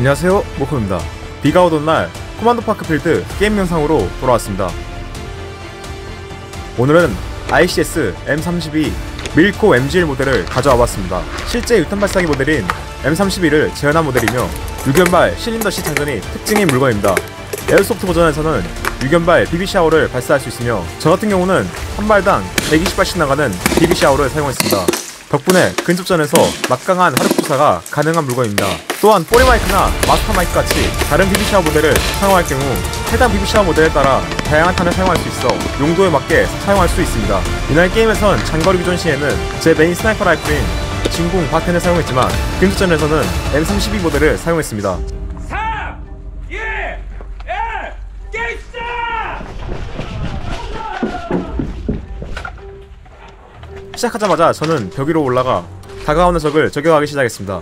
안녕하세요, 모코입니다. 비가 오던 날 코만도파크필드 게임 영상으로 돌아왔습니다. 오늘은 ICS-M32 밀코MG1 모델을 가져와 봤습니다. 실제 유탄 발사기 모델인 M32를 재현한 모델이며 6연발 실린더 C 장전이 특징인 물건입니다. 에어소프트 버전에서는 6연발 BB샤워를 발사할 수 있으며 저같은 경우는 한 발당 120발씩 나가는 BB샤워를 사용했습니다. 덕분에 근접전에서 막강한 화력투사가 가능한 물건입니다. 또한 뽀리 마이크나 마스터 마이크 같이 다른 BB샤워 모델을 사용할 경우 해당 BB샤워 모델에 따라 다양한 탄을 사용할 수 있어 용도에 맞게 사용할 수 있습니다. 이날 게임에선 장거리 교전 시에는 제 메인 스나이퍼 라이플인 진공 바텐을 사용했지만 근접전에서는 M32 모델을 사용했습니다. 3, 2, 1, 게임 시작! 시작하자마자 저는 벽 위로 올라가 다가오는 적을 저격하기 시작했습니다.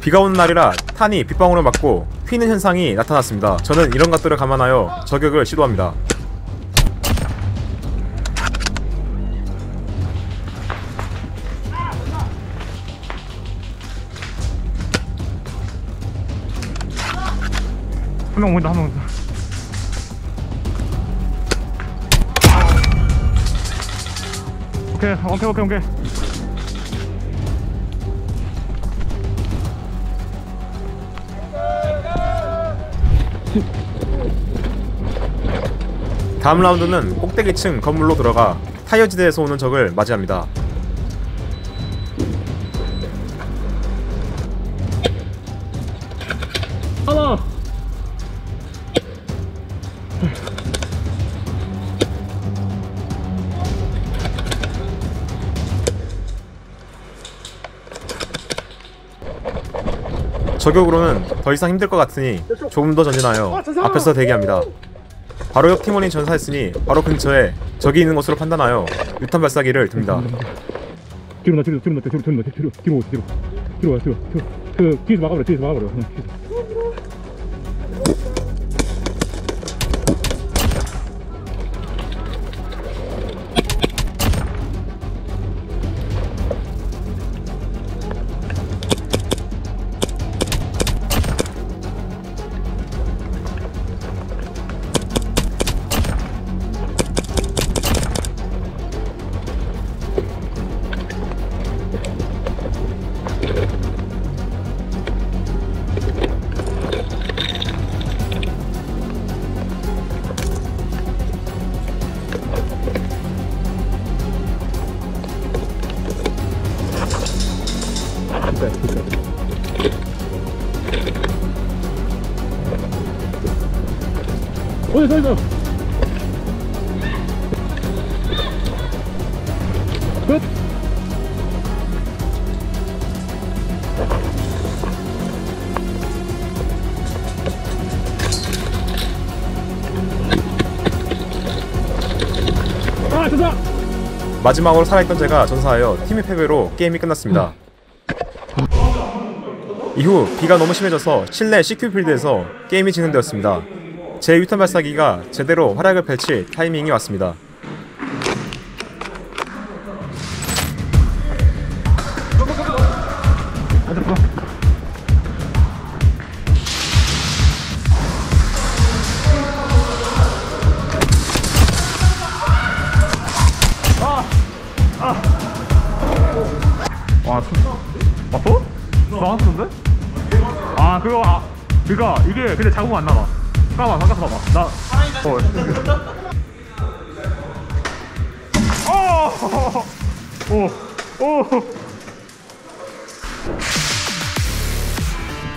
비가 오는 날이라 탄이 빗방울을 맞고 휘는 현상이 나타났습니다. 저는 이런 것들을 감안하여 저격을 시도합니다. 한명 온다, 한명 온다. 오케이, 오케이. 다음 라운드는 꼭대기층 건물로 들어가 타이어지대에서 오는 적을 맞이합니다. 하나! 저격으로는 더 이상 힘들 것 같으니 조금 더 전진하여 앞에서 대기합니다. 바로 옆 팀원이 전사했으니 바로 근처에 적이 있는 것으로 판단하여 유탄 발사기를 듭니다. 뒤로 막아버려. 끝! 아, 됐다! 마지막으로 살아있던 제가 전사하여 팀의 패배로 게임이 끝났습니다. 이후 비가 너무 심해져서 실내 CQ 필드에서 게임이 진행되었습니다. 제 유탄 발사기가 제대로 활약을 펼칠 타이밍이 왔습니다. 와, 왔어? 나왔는데? 아, 그거, 아, 그니까 이게 근데 자국 안 나와. 까봐, 바깥 봐봐. 나,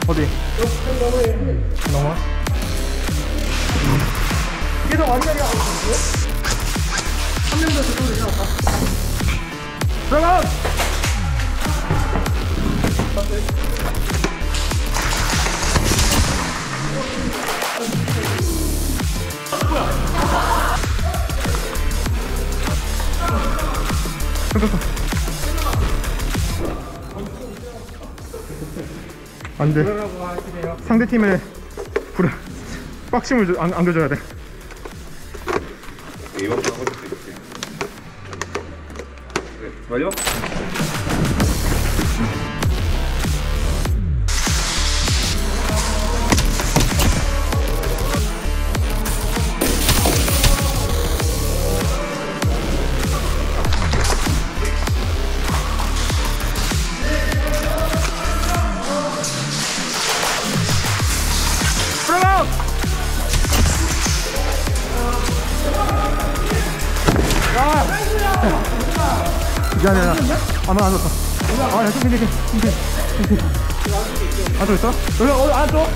어디? 넘어? 이게 더 완전히 아웃 됐는데? 한 명 더 들어도 되지 않을까? 들어가! 안돼. 상대팀의 불안 빡심을 안겨줘야 돼. 이것도 하고 싶을 수 있어요. 네, 완료? 미안해, 아마 안 왔어. 아, 야, 좀 힘들게. 안 들어있어? 여기, 안 들어?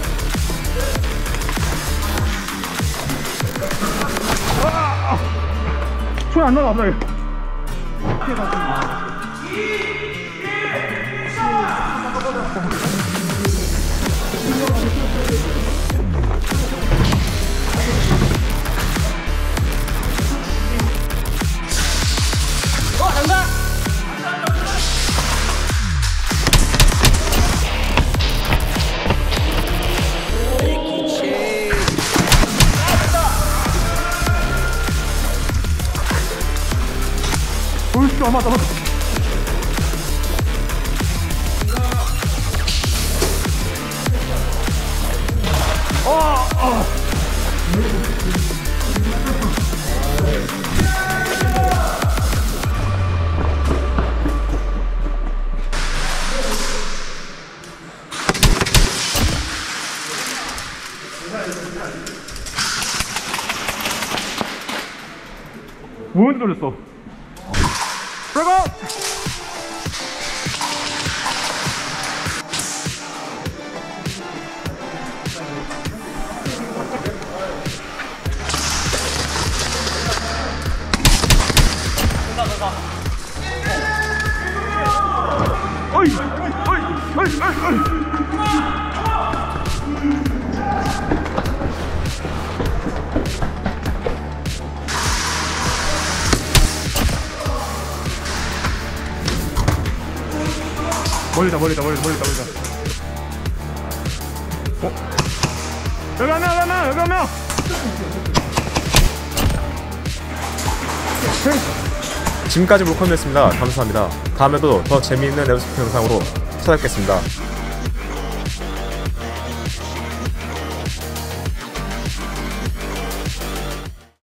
아! 소리 안 나와, 갑자기. 간다! 아, 맞다. 뭔지 놀랬어. 브레이크! 어이! 멀리다. 어? 여기 한 명! 지금까지 밀코였습니다. 감사합니다. 다음에도 더 재미있는 에어스포츠 영상으로 찾아뵙겠습니다.